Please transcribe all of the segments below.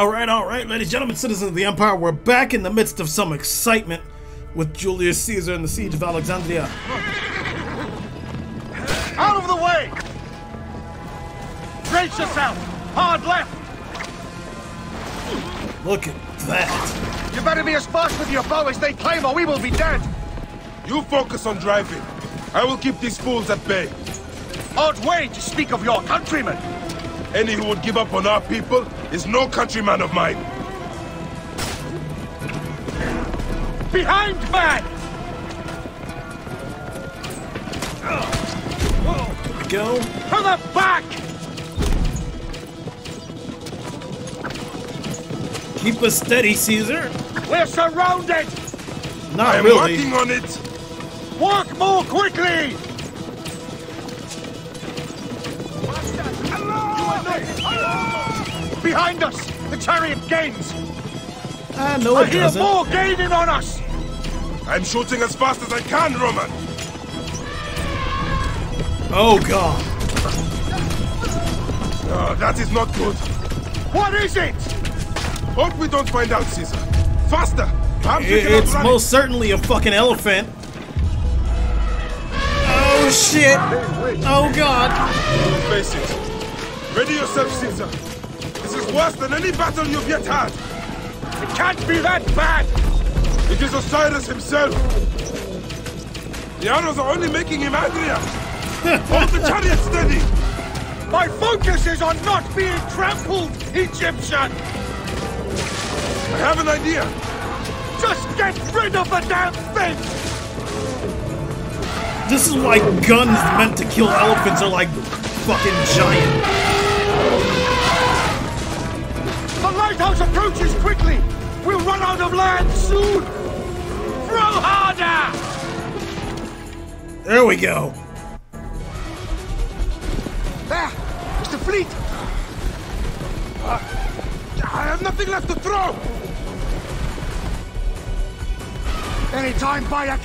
All right, ladies and gentlemen, citizens of the Empire, we're back in the midst of some excitement with Julius Caesar and the Siege of Alexandria. Out of the way! Gracious out! Hard left! Look at that! You better be as fast with your bow as they claim or we will be dead! You focus on driving. I will keep these fools at bay. Odd way to speak of your countrymen! Any who would give up on our people is no countryman of mine. Behind, man! Go. To the back! Keep us steady, Caesar. We're surrounded! Not really. I'm working on it. Walk more quickly! Behind us! The chariot gains! No, I hear more gaining on us! I'm shooting as fast as I can, Roman! Oh, God! That is not good. What is it? Hope we don't find out, Caesar. Faster! It's most certainly a fucking elephant. Oh, shit! Oh, God! Face it. Ready yourself, Caesar. This is worse than any battle you've yet had! It can't be that bad! It is Osiris himself! The arrows are only making him angrier! Hold the chariot steady! My focus is on not being trampled, Egyptian! I have an idea! Just get rid of the damn thing! This is why guns meant to kill elephants are like fucking giant. The lighthouse approaches quickly! We'll run out of land soon! Throw harder! There we go. There! It's the fleet! I have nothing left to throw! Any time, Bayek!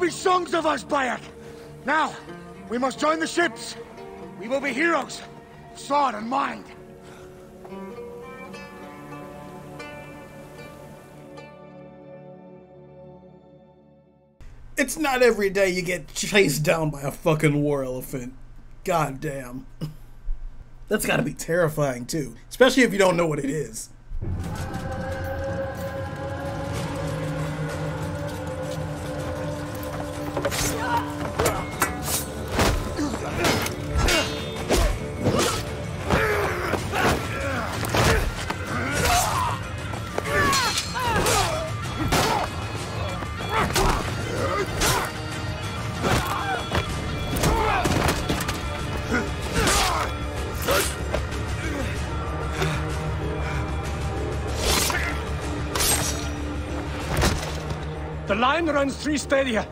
Be songs of us, Bayek. Now, we must join the ships. We will be heroes, sword and mind. It's not every day you get chased down by a fucking war elephant. God damn. That's gotta be terrifying too, especially if you don't know what it is. The line runs 3 stadia.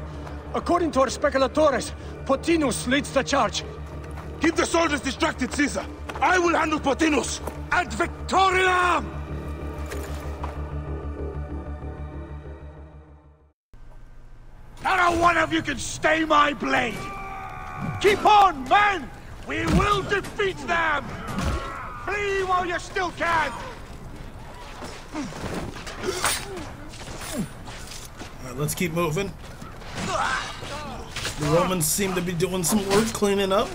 According to our speculatores, Pothinus leads the charge. Keep the soldiers distracted, Caesar. I will handle Pothinus. Ad Victoriam! Not a one of you can stay my blade! Keep on, men! We will defeat them! Flee while you still can! Alright, let's keep moving. The Romans seem to be doing some work cleaning up.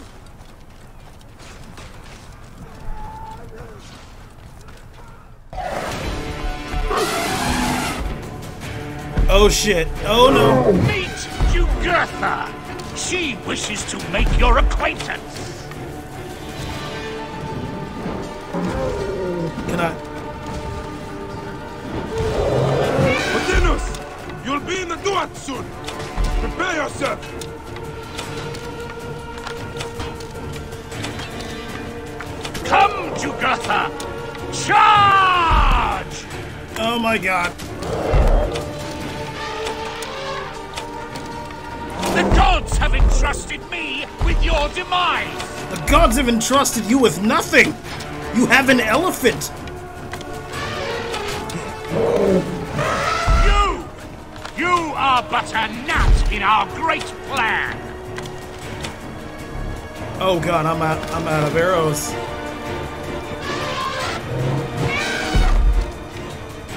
Oh shit. Oh no. Meet Jugurtha. She wishes to make your acquaintance. Can I? Pothinus! You'll be in the Duat soon! Prepare yourself! Come, Jugurtha! Charge! Oh my god. The gods have entrusted me with your demise! The gods have entrusted you with nothing! You have an elephant! You are but a gnat in our great plan! Oh god, I'm out of arrows.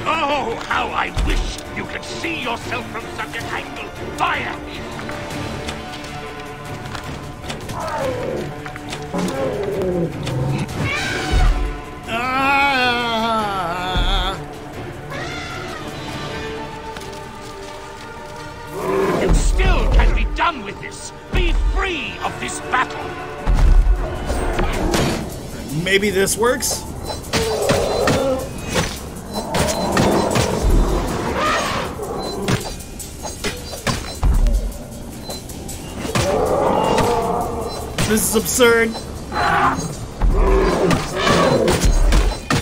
Oh, how I wish you could see yourself from such an angle! Fire! You still can be done with this! Be free of this battle! Maybe this works? This is absurd.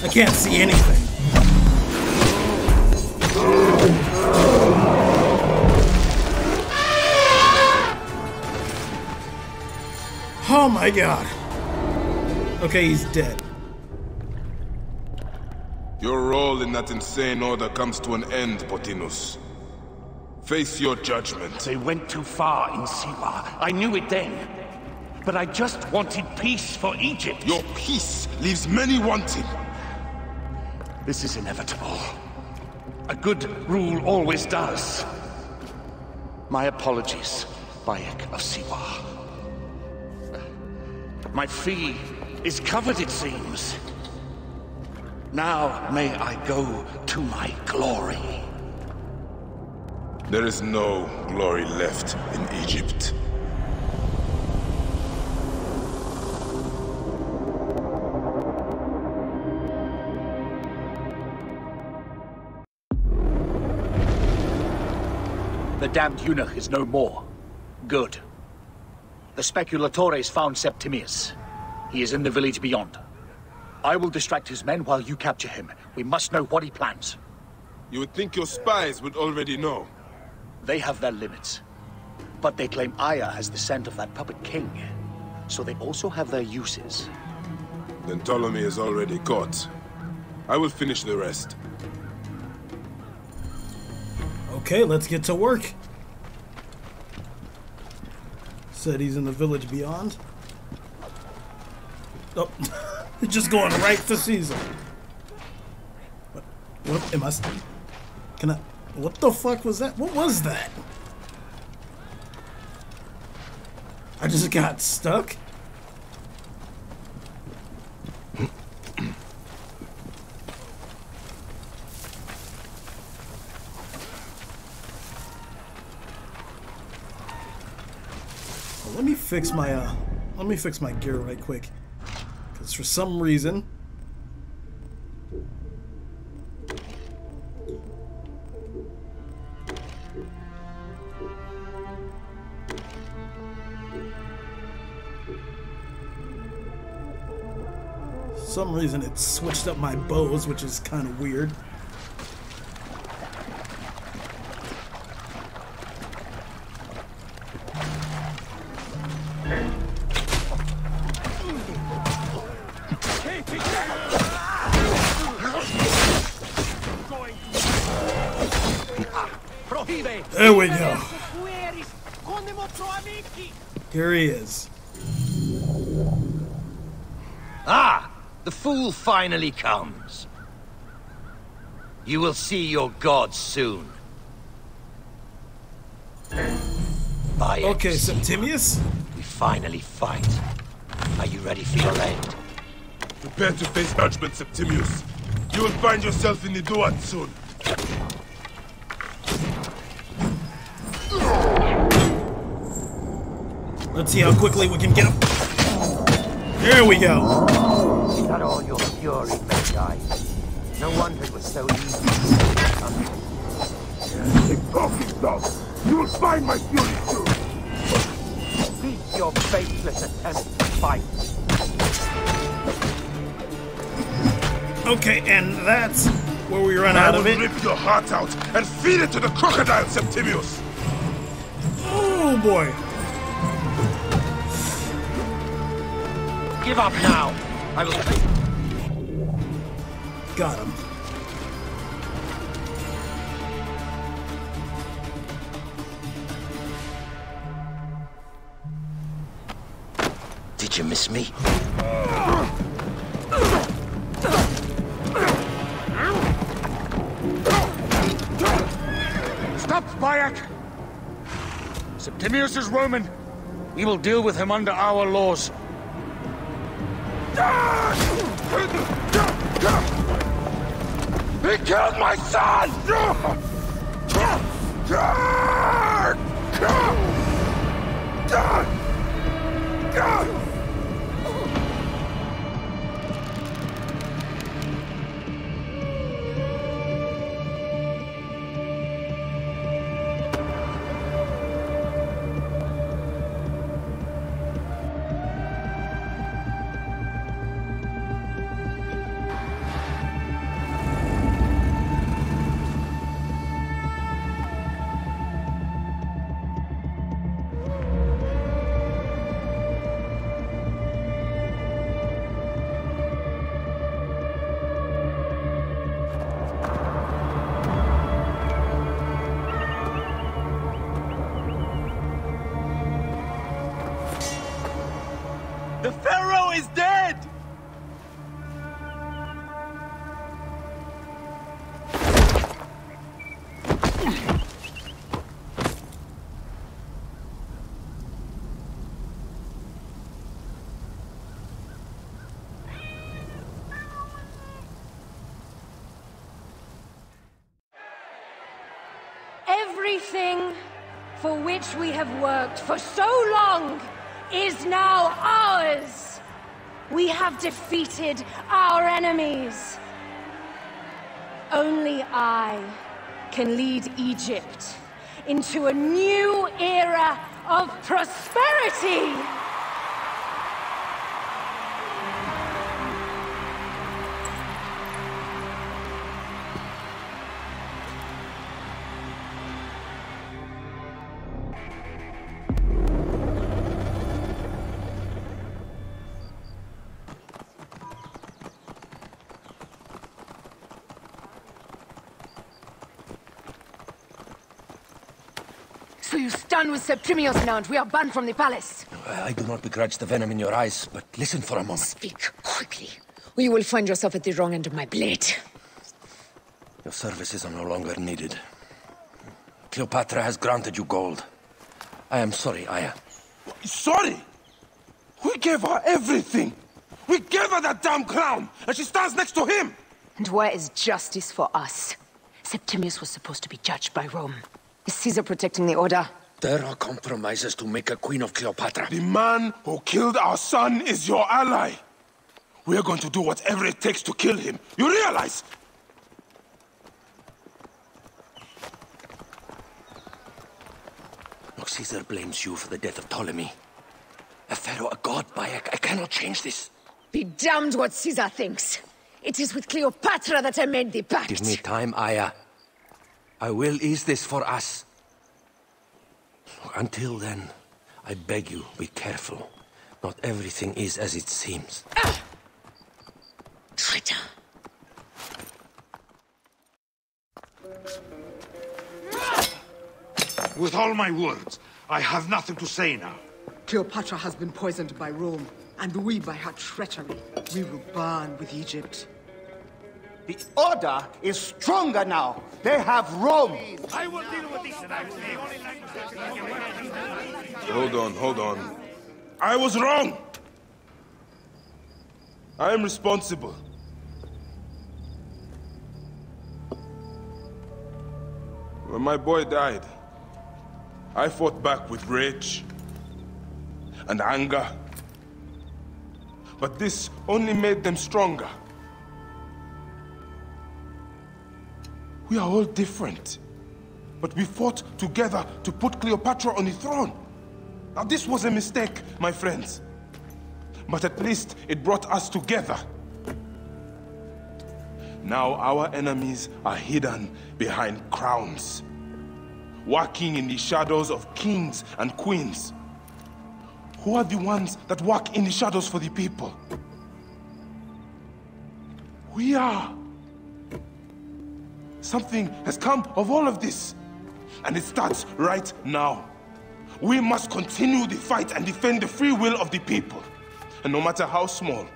I can't see anything. Oh my god. Okay, he's dead. Your role in that insane order comes to an end, Pothinus. Face your judgment. They went too far in Siwa. I knew it then. But I just wanted peace for Egypt. Your peace leaves many wanting. This is inevitable. A good rule always does. My apologies, Bayek of Siwa. My fee is covered, it seems. Now may I go to my glory. There is no glory left in Egypt. The damned eunuch is no more. Good. The speculatores found Septimius. He is in the village beyond. I will distract his men while you capture him. We must know what he plans. You would think your spies would already know. They have their limits. But they claim Aya has the scent of that puppet king. So they also have their uses. Then Ptolemy is already caught. I will finish the rest. Okay, let's get to work. Said he's in the village beyond. Oh, just going right to Caesar. What am I? Can I? What the fuck was that? What was that? I just got stuck. Let me fix my gear right quick, because for some reason it switched up my bows, which is kind of weird. There we go. Here he is. Ah, the fool finally comes. You will see your god soon. Bayek. Okay, Septimius. We finally fight. Are you ready for your end? Prepare to face judgment, Septimius. You will find yourself in the Duat soon. Let's see how quickly we can get him. There we go. Shut all your fury, Magi. No wonder it was so easy. Keep talking, dog. You will find my fury soon. Beat your faithless attempt to fight. Okay, and that's where we run out of it. I will rip your heart out and feed it to the crocodile, Septimius. Oh boy. Give up now. I will. Got him. Did you miss me? Stop, Bayek! Septimius is Roman. We will deal with him under our laws. He killed my son! Everything for which we have worked for so long is now ours! We have defeated our enemies. Only I can lead Egypt into a new era of prosperity! With Septimius now, and we are banned from the palace. I do not begrudge the venom in your eyes, but listen for a moment. Speak quickly, or you will find yourself at the wrong end of my blade. Your services are no longer needed. Cleopatra has granted you gold. I am sorry, Aya. Sorry? We gave her everything. We gave her that damn crown, and she stands next to him. And where is justice for us? Septimius was supposed to be judged by Rome. Is Caesar protecting the order? There are compromises to make a queen of Cleopatra. The man who killed our son is your ally. We are going to do whatever it takes to kill him. You realize? Look, Caesar blames you for the death of Ptolemy. A pharaoh, a god, Bayek. I cannot change this. Be damned what Caesar thinks. It is with Cleopatra that I made the pact. Give me time, Aya. I will ease this for us. Until then, I beg you, be careful. Not everything is as it seems. Traitor! With all my words, I have nothing to say now. Cleopatra has been poisoned by Rome, and we by her treachery. We will burn with Egypt. The order is stronger now. They have Rome. I will deal with this. Hold on. I was wrong. I am responsible. When my boy died, I fought back with rage and anger. But this only made them stronger. We are all different, but we fought together to put Cleopatra on the throne. Now this was a mistake, my friends, but at least it brought us together. Now our enemies are hidden behind crowns, working in the shadows of kings and queens. Who are the ones that work in the shadows for the people? We are. Something has come of all of this, and it starts right now. We must continue the fight and defend the free will of the people. And no matter how small,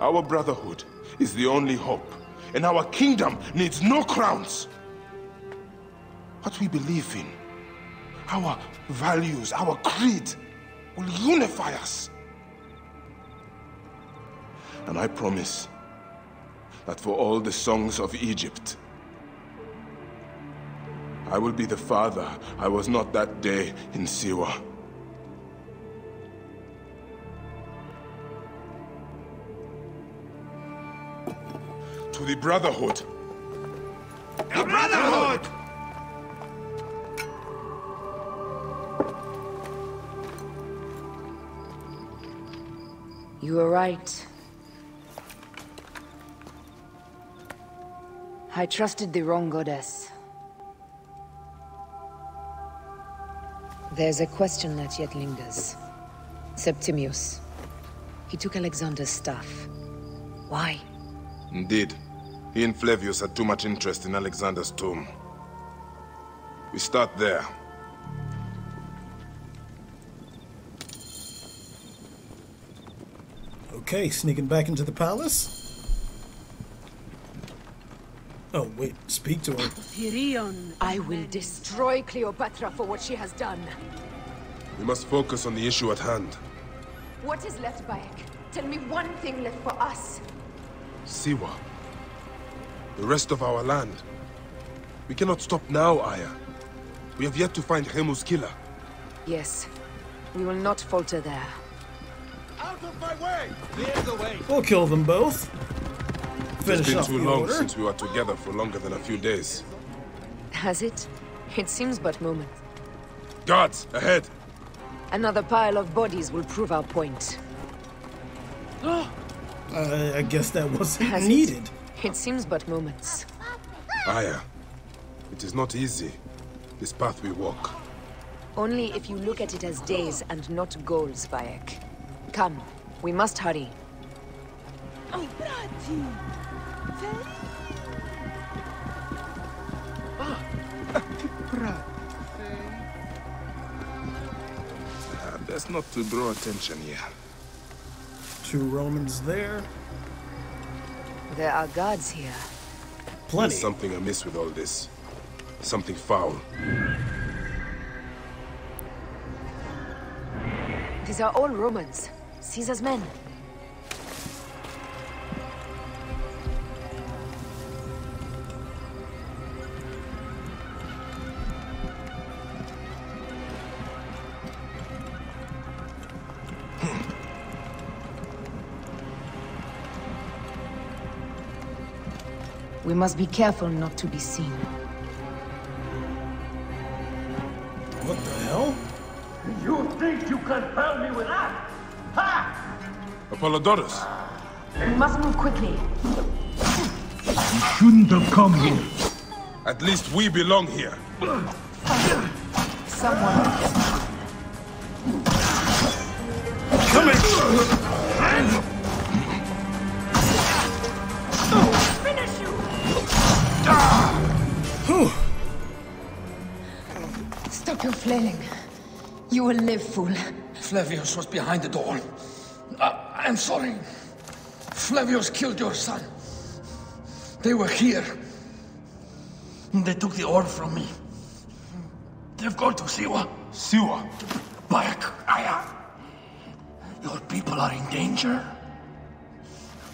our brotherhood is the only hope, and our kingdom needs no crowns. What we believe in, our values, our creed, will unify us. And I promise that for all the songs of Egypt, I will be the father I was not that day in Siwa. To the Brotherhood! The Brotherhood! You were right. I trusted the wrong goddess. There's a question that yet lingers. Septimius. He took Alexander's staff. Why? Indeed. He and Flavius had too much interest in Alexander's tomb. We start there. Okay, sneaking back into the palace. Oh, wait, speak to her. Tyrion, I will destroy Cleopatra for what she has done. We must focus on the issue at hand. What is left, Bayek? Tell me one thing left for us. Siwa. The rest of our land. We cannot stop now, Aya. We have yet to find Hemu's killer. Yes. We will not falter there. Out of my way! Clear the way! We'll kill them both. It's been too long since we were together for longer than a few days. Has it? It seems but moments. Guards, ahead! Another pile of bodies will prove our point. I guess that wasn't needed. It seems but moments. Aya, it is not easy, this path we walk. Only if you look at it as days and not goals, Bayek. Come, we must hurry. That's not to draw attention here. Two Romans there. There are guards here. Plenty. There's something amiss with all this. Something foul. These are all Romans. Caesar's men. We must be careful not to be seen. What the hell? You think you can help me with that? Ha! Apollodorus! We must move quickly. You shouldn't have come here. At least we belong here. Someone. Come here! Stop your flailing. You will live, fool. Flavius was behind the door. I'm sorry. Flavius killed your son. They were here. They took the orb from me. They've gone to Siwa. Siwa? Bayek, Aya. Your people are in danger.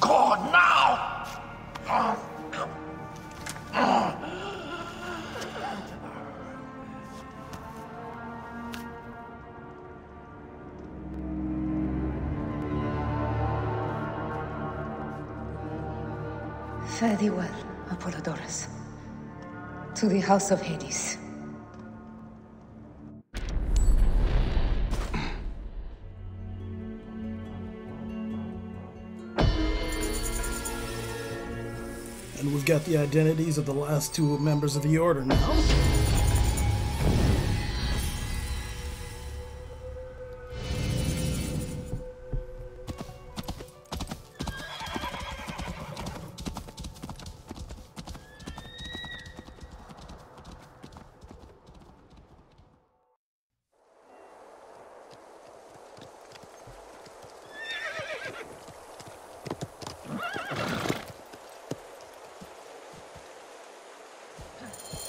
Go now! Fare thee well, Apollodorus. To the house of Hades. And we've got the identities of the last two members of the Order now.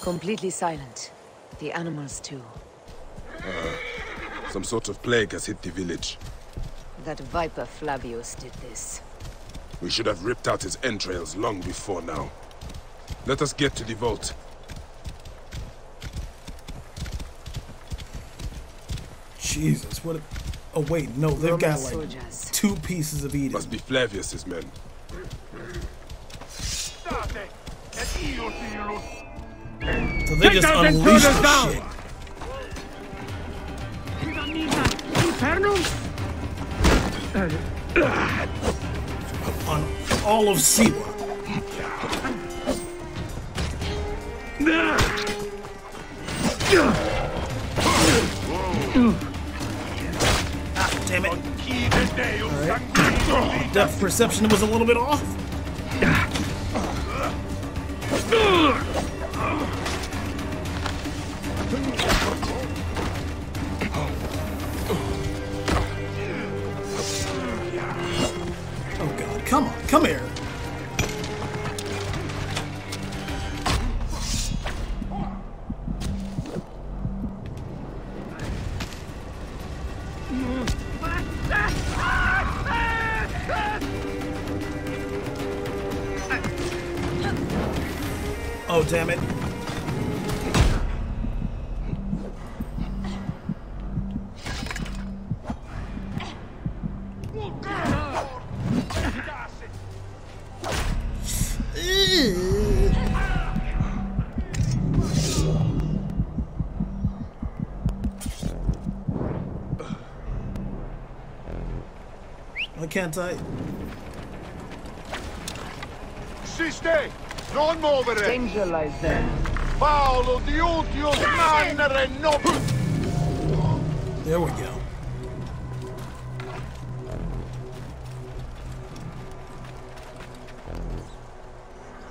Completely silent. The animals too. Some sort of plague has hit the village. That viper Flavius did this. We should have ripped out his entrails long before now. Let us get to the vault. Jesus, what a... Oh wait, no, they've got like two pieces of Eden. Must be Flavius's men. So they just unleashed the shit. On all of Siwa. Damn it. Right. Depth perception was a little bit off. Oh God, come on, come here. Oh, damn it. Why can't I? Stay! Non movere! Danger lies there. Paolo, di ultimo mannere no. There we go.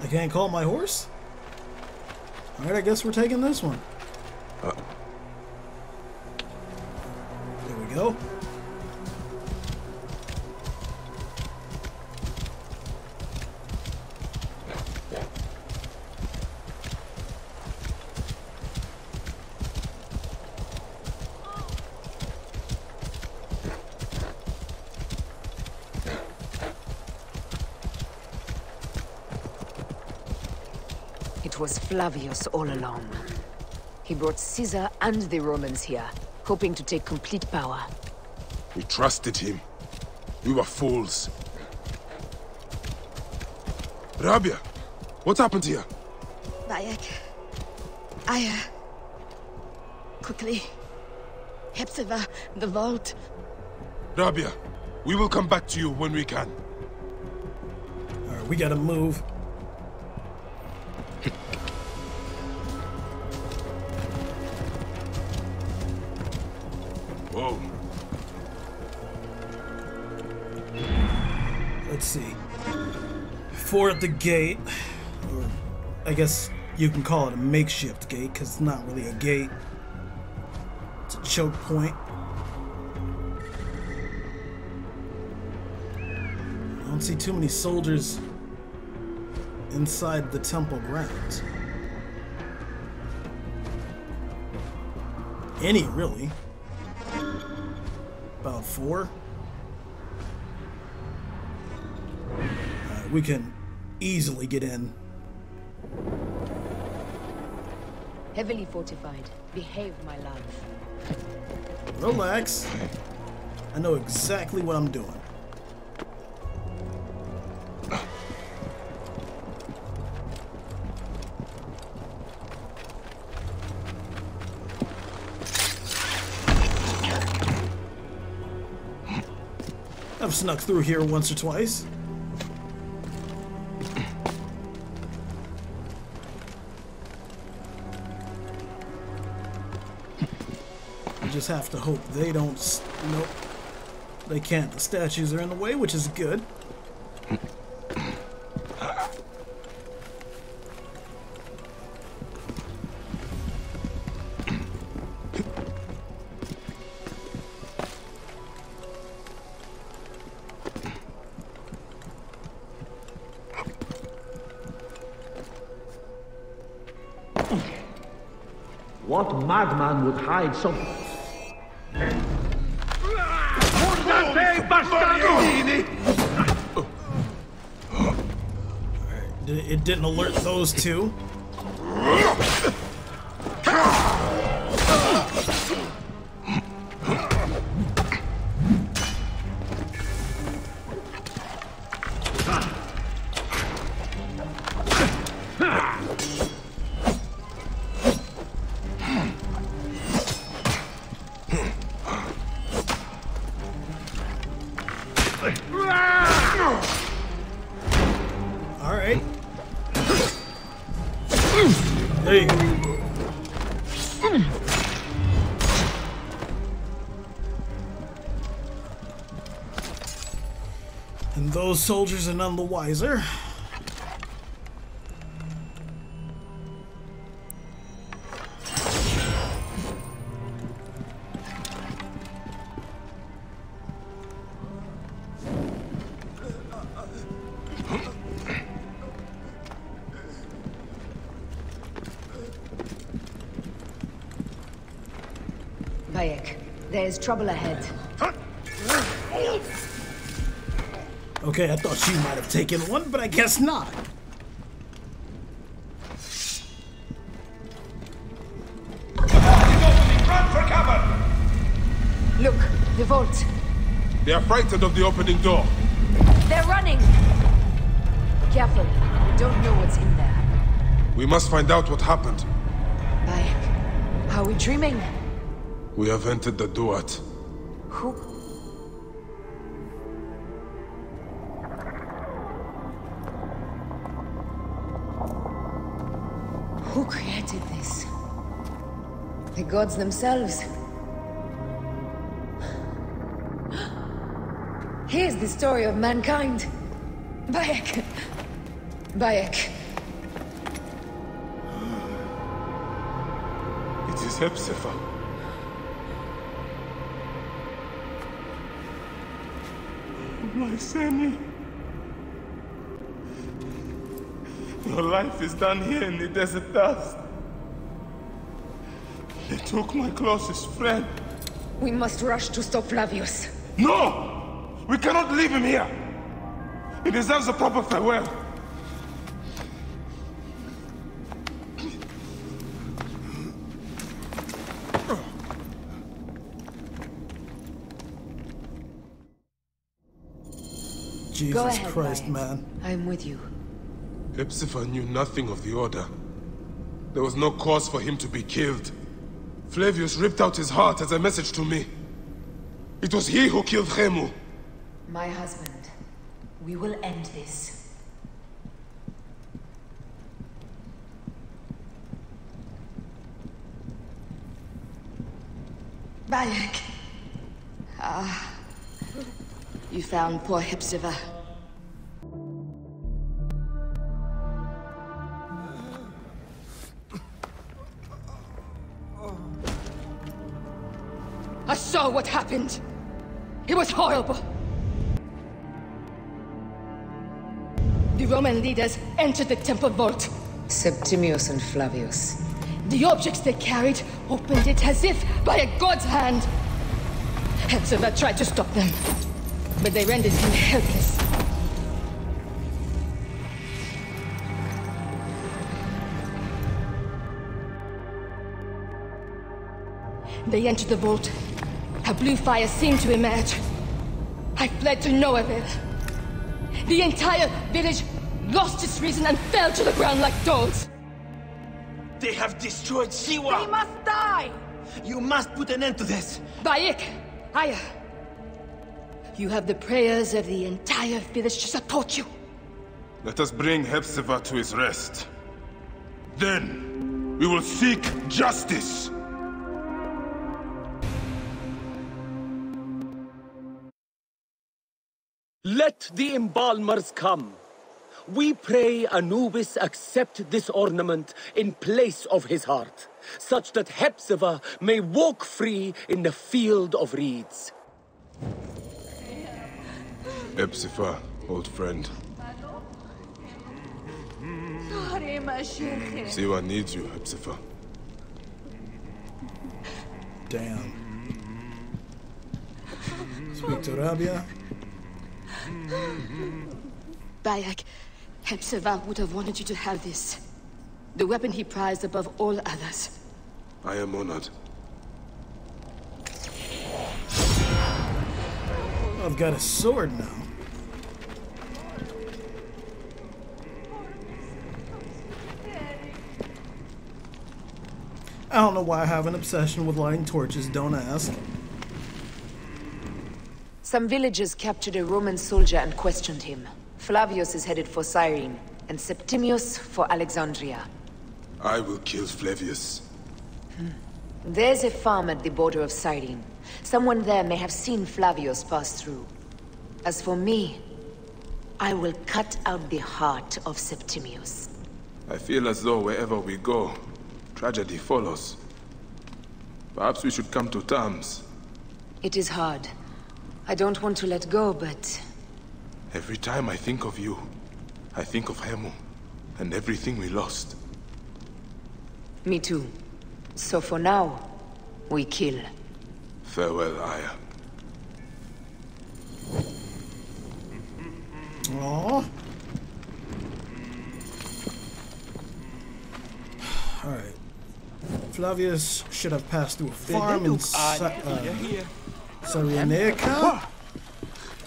I can't call my horse? Alright, I guess we're taking this one. There we go. Was Flavius all along. He brought Caesar and the Romans here, hoping to take complete power. We trusted him. We were fools. Rabiah, what happened here? Bayek, Aya, quickly. Hepzefa, the vault. Rabiah, we will come back to you when we can. All right, we gotta move. Let's see. Four at the gate. Or I guess you can call it a makeshift gate because it's not really a gate. It's a choke point. I don't see too many soldiers inside the temple grounds. Any, really. About four. We can easily get in. Heavily fortified. Behave, my love. Relax. I know exactly what I'm doing. I've snuck through here once or twice. Just have to hope they don't. Nope, they can't. The statues are in the way, which is good. What madman would hide something? It didn't alert those two. Those soldiers are none the wiser. Bayek, there's trouble ahead. Okay, I thought she might have taken one, but I guess not. Run for cover! Look, the vault. They are frightened of the opening door. They're running! Careful, we don't know what's in there. We must find out what happened. Bayek, are we dreaming? We have entered the Duat. Who? Who created this? The gods themselves? Here's the story of mankind. Bayek. Bayek. It is Hepzefa. My Seni. Your life is done here in the desert dust. They took my closest friend. We must rush to stop Flavius. No! We cannot leave him here! He deserves a proper farewell. Jesus Christ, man. I'm with you. Hepzefa knew nothing of the Order. There was no cause for him to be killed. Flavius ripped out his heart as a message to me. It was he who killed Hemu. My husband. We will end this. Bayek. Ah. You found poor Hepzefa. I saw what happened. It was horrible. The Roman leaders entered the temple vault. Septimius and Flavius. The objects they carried opened it as if by a god's hand. Hepzefa tried to stop them, but they rendered him helpless. They entered the vault. A blue fire seemed to emerge. I fled to no avail. The entire village lost its reason and fell to the ground like dolls. They have destroyed Siwa! They must die! You must put an end to this! Bayek! Aya! You have the prayers of the entire village to support you. Let us bring Hepzefa to his rest. Then, we will seek justice! Let the embalmers come. We pray Anubis accept this ornament in place of his heart, such that Hepzefa may walk free in the field of reeds. Hepzefa, old friend. Siwa needs you, Hepzefa. down. Speak to Rabiah. Bayek, Hepzefa would have wanted you to have this. The weapon he prized above all others. I am honored. I've got a sword now. I don't know why I have an obsession with lighting torches, don't ask. Some villagers captured a Roman soldier and questioned him. Flavius is headed for Cyrene, and Septimius for Alexandria. I will kill Flavius. There's a farm at the border of Cyrene. Someone there may have seen Flavius pass through. As for me, I will cut out the heart of Septimius. I feel as though wherever we go, tragedy follows. Perhaps we should come to terms. It is hard. I don't want to let go, but... Every time I think of you, I think of Hemu, and everything we lost. Me too. So for now, we kill. Farewell, Aya. Aww. Alright. Flavius should have passed through a farm in Sarinica.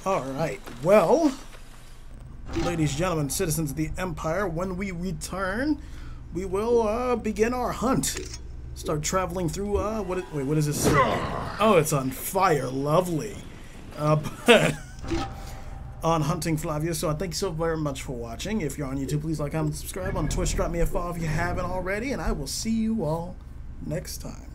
Alright, well, ladies, gentlemen, citizens of the Empire, when we return, we will begin our hunt. Start traveling through, wait, what is this? Oh, it's on fire, lovely. But on hunting Flavius, so I thank you so very much for watching. If you're on YouTube, please like, comment, subscribe. On Twitch, drop me a follow if you haven't already, and I will see you all next time.